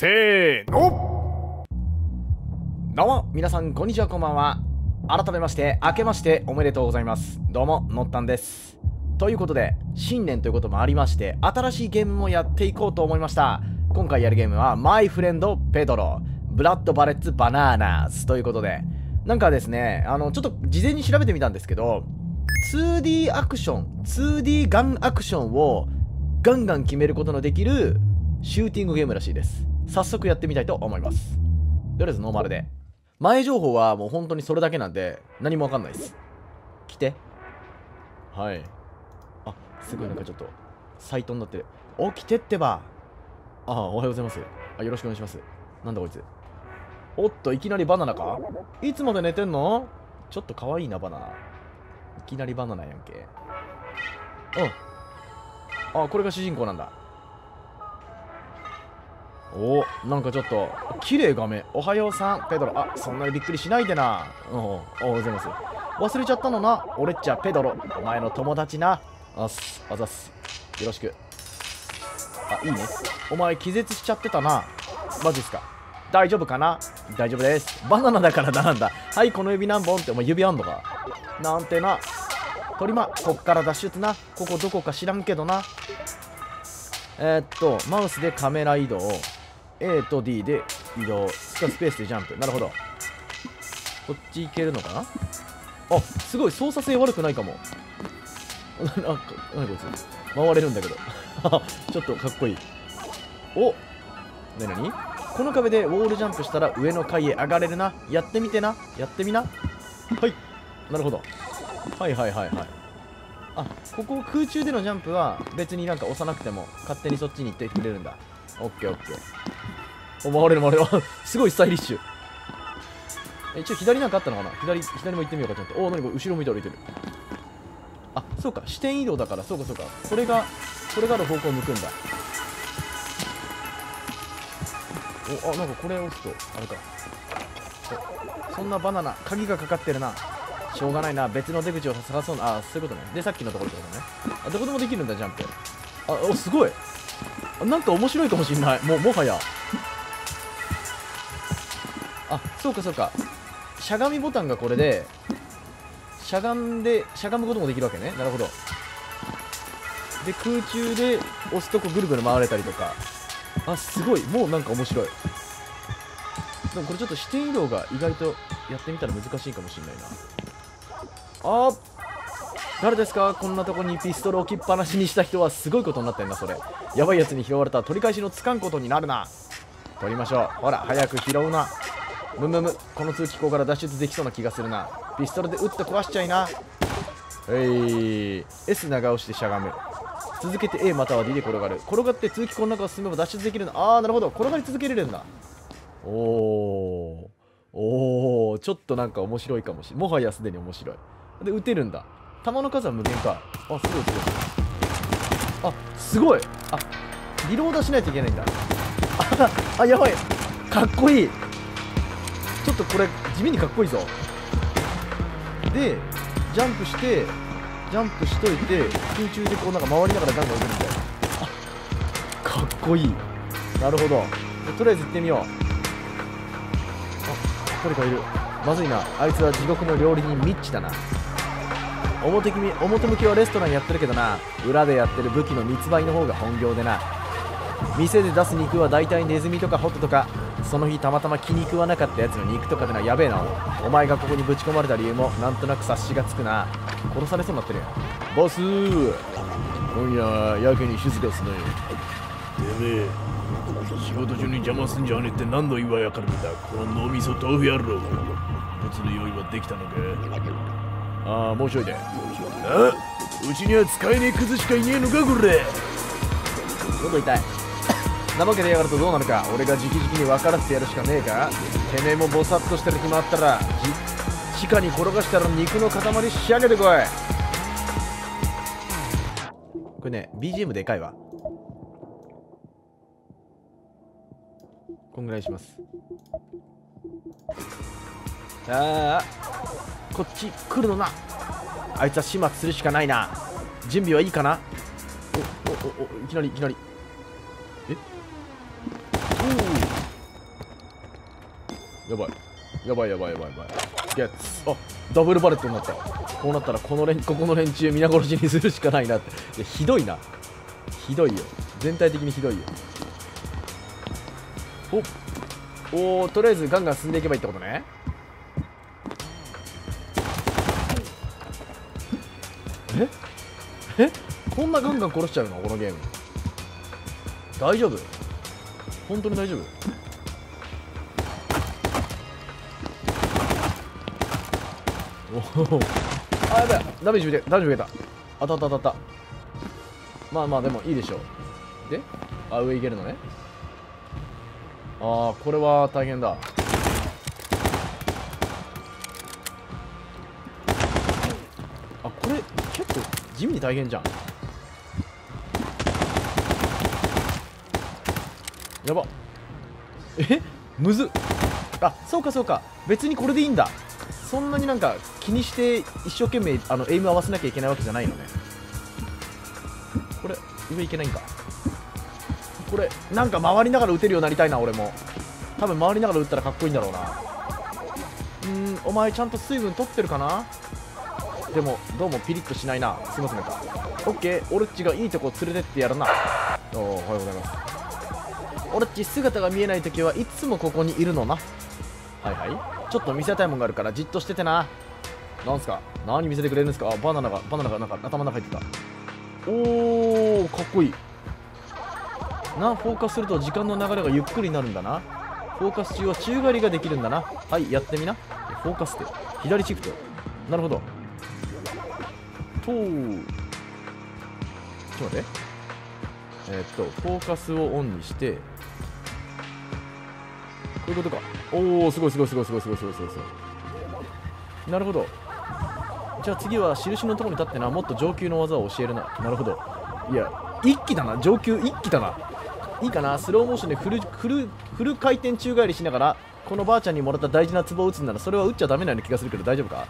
せーの。どうも皆さん、こんにちは、こんばんは。改めまして明けましておめでとうございます。どうも、のったんです。ということで、新年ということもありまして、新しいゲームもやっていこうと思いました。今回やるゲームはマイフレンドペドロブラッドバレッツバナーナーズということで、なんかですね、ちょっと事前に調べてみたんですけど、 2D アクション 2D ガンアクションをガンガン決めることのできるシューティングゲームらしいです。早速やってみたいと思います。とりあえずノーマルで、前情報はもう本当にそれだけなんで何もわかんないです。来て、はい、あ、すごい、なんかちょっとサイトになってる。起きてってば。ああ、おはようございます。あ、よろしくお願いします。なんだこいつ。おっと、いきなりバナナか。いつまで寝てんの。ちょっとかわいいな、バナナ。いきなりバナナやんけ。うん、あ、これが主人公なんだ。お、なんかちょっと綺麗。画面、おはようさんペドロ。あ、そんなにびっくりしないでな。うん、おはようございます。忘れちゃったのな、俺っちゃペドロ、お前の友達な。あす、あざす、よろしく。あ、いいね。お前気絶しちゃってたな。マジっすか。大丈夫かな。大丈夫です。バナナだからなんだ。はい、この指何本って。お前指あんのか。なんてな、鳥間、こっから脱出な。ここどこか知らんけどな。マウスでカメラ移動、A と D で移動、スペースでジャンプ。なるほど。こっち行けるのかな。あ、すごい、操作性悪くないかも。なんか、何こいつ。回れるんだけど。ちょっとかっこいい。お、なになに。この壁でウォールジャンプしたら上の階へ上がれるな。やってみてな。やってみな。はい、なるほど。はいはいはいはい。あ、ここ空中でのジャンプは別になんか押さなくても勝手にそっちに行ってくれるんだ。オッケーオッケー。お、回れる回れる。すごいスタイリッシュ。一応左なんかあったのかな。左も行ってみようかちょっと。おお、何これ、後ろ向いて歩いてる。あ、そうか、視点移動だから。そうかそうか、これがある方向を向くんだ。お、あ、なんかこれを押すとあれか。そんなバナナ、鍵がかかってるな。しょうがないな、別の出口を探そうな。あ、そういうことね。で、さっきのところってことね。あ、どこでもできるんだ、ジャンプ。あ、お、すごい。なんか面白いかもしんない。もはや。あ、そうかそうか。しゃがみボタンがこれで、しゃがむこともできるわけね。なるほど。で、空中で押すとこぐるぐる回れたりとか。あ、すごい。もうなんか面白い。でもこれちょっと視点移動が意外とやってみたら難しいかもしんないな。あ、誰ですか。こんなとこにピストル置きっぱなしにした人はすごいことになってんな。それやばいやつに拾われたら取り返しのつかんことになるな。取りましょう。ほら早く拾うな。むむむ、この通気口から脱出できそうな気がするな。ピストルで撃って壊しちゃいな。S 長押してしゃがむ。続けて A または D で転がる。転がって通気口の中を進めば脱出できるな。あー、なるほど、転がり続けれるんだ。おー、ちょっとなんか面白いかもしれない。もはやすでに面白い。で、撃てるんだ。弾の数は無限か。あ、すごいすごい。あ、すごい。あ、リロードしないといけないんだ。あ、やばい。かっこいい。ちょっとこれ、地味にかっこいいぞ。で、ジャンプしといて、空中でこうなんか回りながらガンガン撃てるみたいな。あ、かっこいい。なるほど。とりあえず行ってみよう。あ、誰かいる。まずいな。あいつは地獄の料理人ミッチだな。表向きはレストランやってるけどな、裏でやってる武器の密売の方が本業でな。店で出す肉は大体ネズミとかホトとか、その日たまたま気に食わなかったやつの肉とかでな。やべえな。お前がここにぶち込まれた理由もなんとなく察しがつくな。殺されそうになってるやん。ボス、今夜はやけに静かすね。てめえ、仕事中に邪魔すんじゃねえって何度言わやかるんだ。この脳みそ豆腐やろう。物の用意はできたのか。ああ、もうちょいで。あ、うちには使えねえクズしかいねえのか、これ。喉痛い。怠けてやがるとどうなるか。俺が直々に分からせてやるしかねえか。てめえもボサッとしてる暇あったら、地下に転がしたら肉の塊仕上げてこい。これね、BGM でかいわ。こんぐらいします。ああ。こっち来るのな。あいつは始末するしかないな。準備はいいかな。おおおお、いきなりいきなり。え、おお、やばいやばいやばいやばいやばい。ゲッツ。あ、ダブルバレットになった。こうなったらここの連中皆殺しにするしかないなって。ひどいな、ひどいよ、全体的にひどいよ。おお、とりあえずガンガン進んでいけばいいってことね。えこんなガンガン殺しちゃうのこのゲーム、大丈夫？本当に大丈夫？おお、あ、やばい、ダメージ受けた、ダメージ受けた、当たった当たった。まあまあでもいいでしょう。で、あ、上行けるのね。ああ、これは大変だ。あ、これ結構地味に大変じゃん。やば。え、むずっ。あ、そうかそうか、別にこれでいいんだ。そんなになんか気にして一生懸命エイム合わせなきゃいけないわけじゃないのね。これ上いけないんか。これなんか回りながら打てるようになりたいな。俺も多分回りながら打ったらかっこいいんだろうな。お前ちゃんと水分取ってるかな。でもどうもピリッとしないな。すいませんか。オッケー、オレッチがいいとこ連れてってやるな。おお、おはようございます。オレッチ、姿が見えないときはいつもここにいるのな。はいはい、ちょっと見せたいもんがあるからじっとしててな。なんすか、何見せてくれるんですか。あ、バナナがなんか頭の中入ってた。おお、かっこいいな。フォーカスすると時間の流れがゆっくりになるんだな。フォーカス中は宙返りができるんだな。はい、やってみな。フォーカスって左シフト、なるほど。とー、ちょっと待って、フォーカスをオンにして、こういうことか。おお、すごいすごいすごいすごいすごいすごいすごい。なるほど。じゃあ次は印のところに立ってな、もっと上級の技を教えるな。なるほど。いや、一気だな、上級一気だな。いいかな、スローモーションでフル回転宙返りしながら、このばあちゃんにもらった大事なツボを打つんなら、それは打っちゃダメなような気がするけど大丈夫か。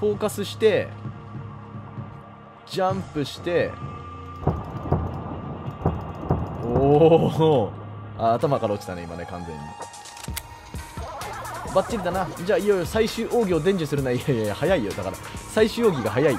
フォーカスしてジャンプして、おお、あ、頭から落ちたね今ね、完全にバッチリだな。じゃあいよいよ最終奥義を伝授するな。いやいや早いよ、だから最終奥義が早いよ。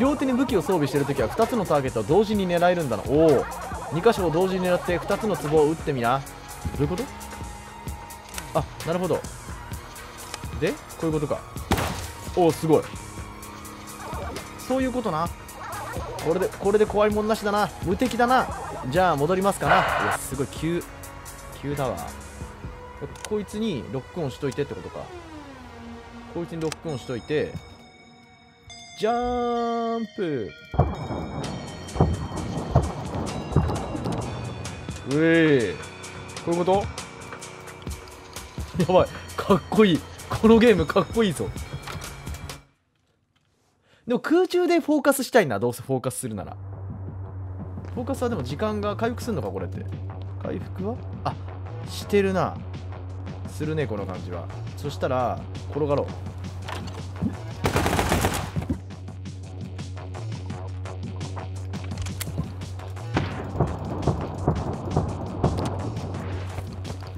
両手に武器を装備してるときは2つのターゲットを同時に狙えるんだな。おお、2箇所を同時に狙って2つの壺を打ってみな。どういうこと。あ、なるほど。で、こういうことか。おお、すごい、そういうことな。これで怖いもんなしだな、無敵だな。じゃあ戻りますかな。いや、すごい急だわ。こいつにロックオンしといてってことか。こいつにロックオンしといて、ジャーンプ、うえー、こういうこと。やばい、かっこいい、このゲームかっこいいぞ。でも空中でフォーカスしたいな、どうせフォーカスするなら。フォーカスはでも時間が回復するのかこれって。回復はあ、してるな。するね、この感じは。そしたら転がろ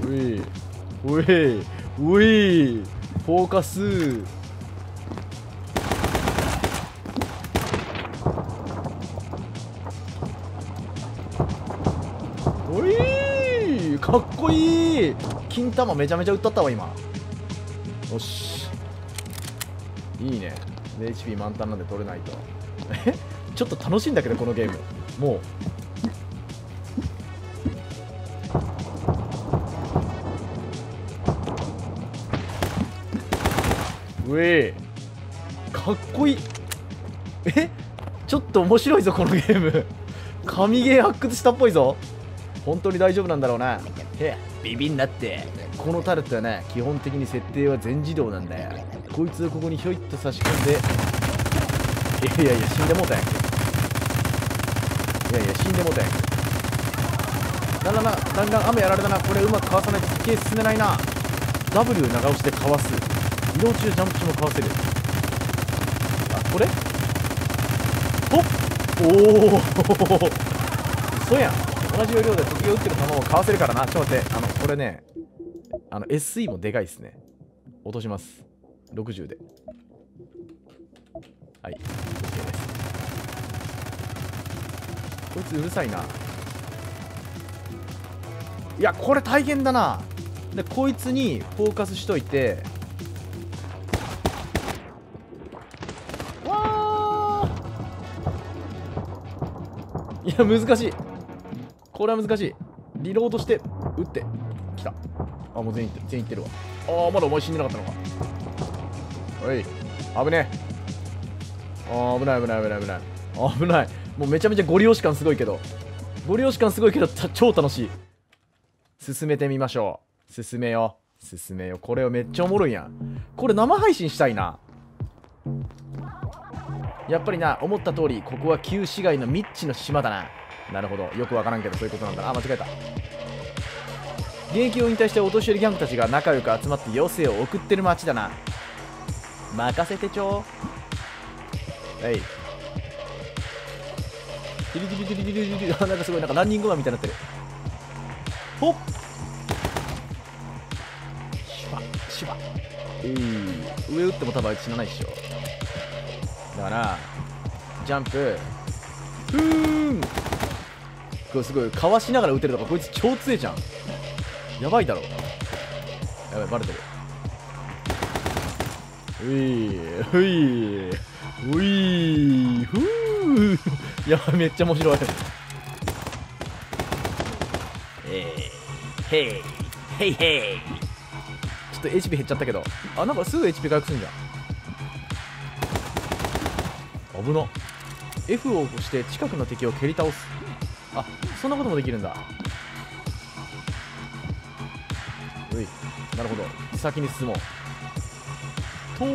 う。ういういうい、フォーカス。かっこいい、金玉めちゃめちゃ打ったったわ今。よし、いいね。 HP 満タンなんで取れないと。えちょっと楽しいんだけどこのゲーム。もううえー、かっこいい。えちょっと面白いぞこのゲーム。神ゲー発掘したっぽいぞ。本当に大丈夫なんだろうな。へえ、ビビんなって。このタルトはね、基本的に設定は全自動なんだよ。こいつをここにひょいっと差し込んで、いやいや死んでもうたやんけ。いやいや死んでもうたやんけ。だんだん雨やられたな。これうまくかわさないと時計進めないな。 W 長押してかわす、移動中ジャンプ中もかわせる。あ、これほっ、おお嘘やん。同じ要領で時計を打ってる球をかわせるからな。ちょっと待って、これね、SE もでかいですね。落とします。60で。はい。OK です。こいつうるさいな。いや、これ大変だな。で、こいつにフォーカスしといて。わー！いや、難しい。これは難しい。リロードして、撃って。来た。あ、もう全員いってる。全員いってるわ。ああ、まだお前死んでなかったのか。おい、危ねえ。ああ、危ない危ない危ない危ない。危ない。もうめちゃめちゃゴリ押し感すごいけど。ゴリ押し感すごいけど、超楽しい。進めてみましょう。進めよ。進めよ。これをめっちゃおもろいやん。これ生配信したいな。やっぱりな、思った通り、ここは旧市街のミッチの島だな。なるほど。よくわからんけど、そういうことなんだな。あ、間違えた。現役を引退してお年寄りギャングたちが仲良く集まって余生を送ってる街だな。任せてちょー。はい、ディリディリディリディリディリ、なんかすごい、なんかランニングマンみたいになってる。ほっ、しばしば、上打っても多分あいつ死なないでしょ。だからジャンプ、ふーん、これすごいかわしながら打てるとか、こいつ超強いじゃん。やばいだろ。やばい、バレてる。ういふいういふういや、めっちゃ面白い。へいへいへい。ちょっと HP 減っちゃったけど、あ、なんかすぐ HP 回復すんじゃん。危な。 F を押して近くの敵を蹴り倒す。あ、そんなこともできるんだ。うい、なるほど。先に進もう。とう、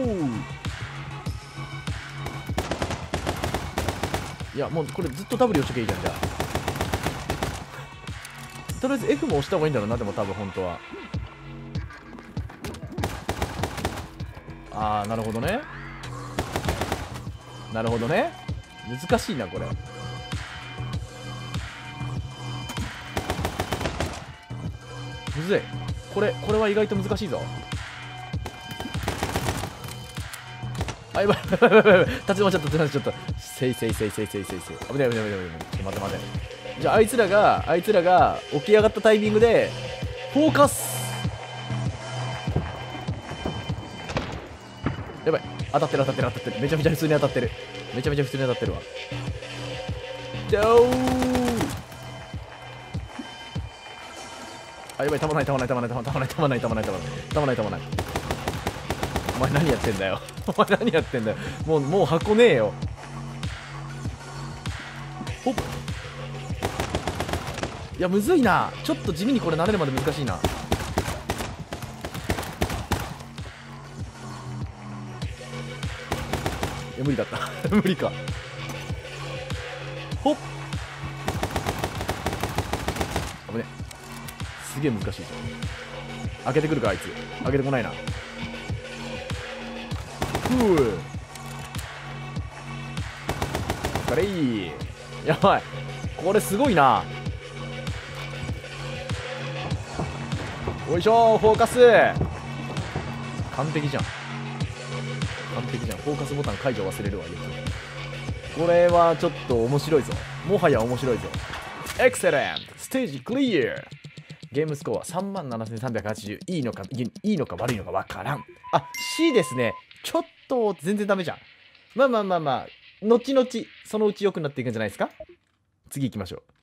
いや、もうこれずっと W 押しとけばいいじゃん。じゃあとりあえず F も押した方がいいんだろうな。でも多分本当は、ああ、なるほどね、なるほどね。難しいなこれ。むずい。これは意外と難しいぞ。あ、やばい、立ち止まっちゃった、立ち止まっちゃった。せいせいせいせいせいせいせい。危ない危ない危ない危ない。ちょっと待って待って。じゃあ、あいつらが起き上がったタイミングで、フォーカス！やばい。当たってる当たってる当たってる。めちゃめちゃ普通に当たってる。めちゃめちゃ普通に当たってるわ。じゃおー！あ、やばい、たまないたまないたまないたまないたまないたまないたまないたまないたまないたまない。お前何やってんだよ。お前何やってんだよ。もう箱ねえよ。ほっ、いや、むずいな。ちょっと地味にこれ慣れるまで難しいな。いや、無理だった無理か。ほっ、危ね。すげえ難しいぞ。開けてくるかあいつ。開けてこないな。あれ、いい、やばい、これすごいな。おいしょー、フォーカス完璧じゃん、完璧じゃん。フォーカスボタン解除忘れるわ。これはちょっと面白いぞ。もはや面白いぞ。エクセレント、ステージクリア。ゲームスコア 37,380。いいのか悪いのかわからん。あ、 C ですね。ちょっと全然ダメじゃん。まあまあまあまあ、後々そのうち良くなっていくんじゃないですか。次行きましょう。